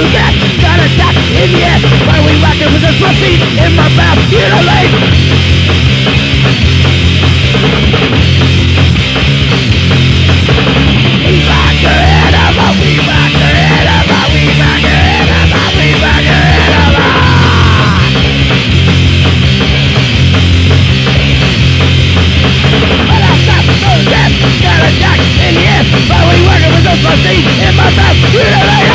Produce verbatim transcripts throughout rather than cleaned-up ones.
the gas, got a shot in the ass. Why we rockin' with this pussy in my mouth, you know, like. We rock your animal, we rock your animal, we rock your animal, we rock your animal. But I stop the gas, got a shot in the ass. Why we rockin' with this pussy in my mouth, you know, like.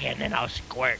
And then I'll squirt.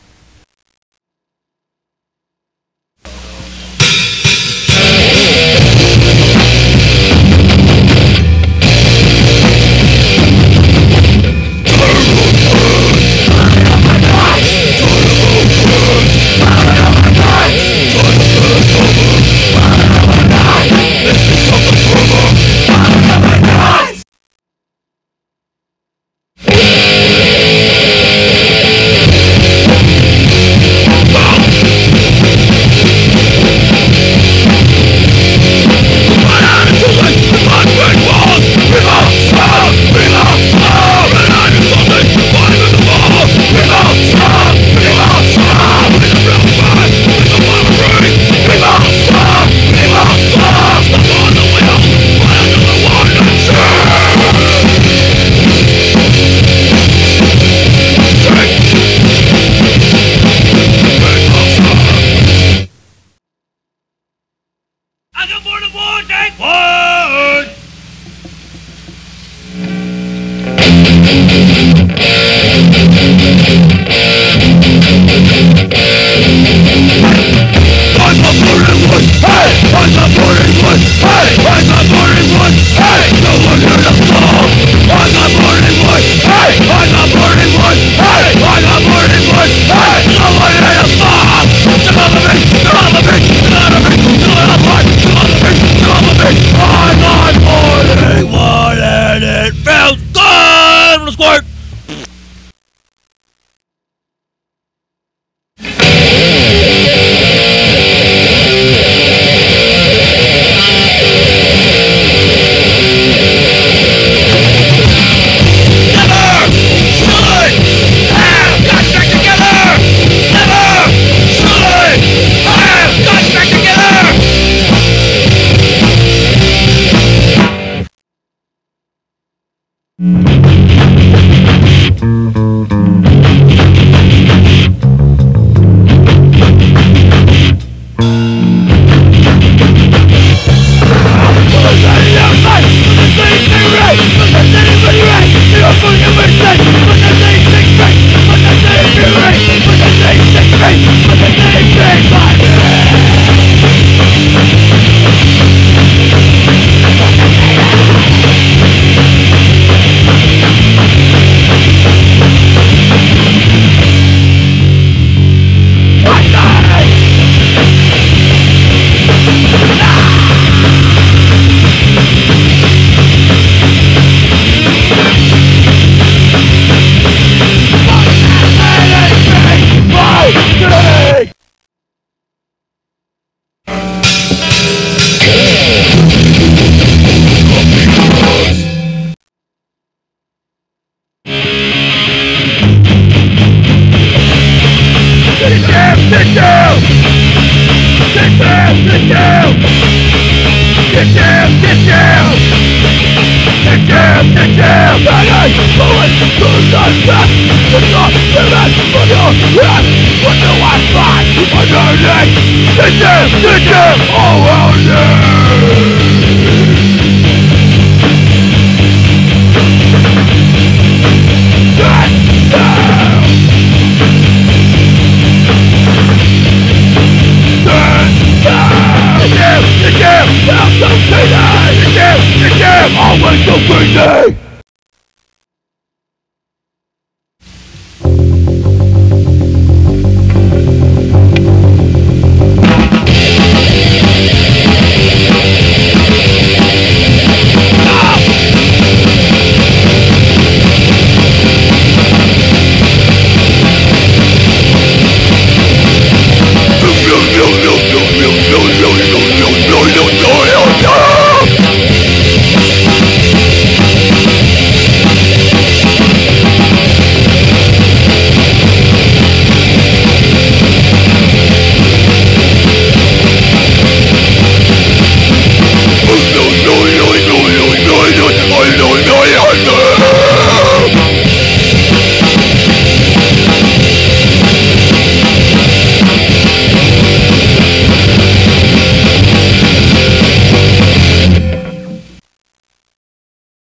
Always so crazy!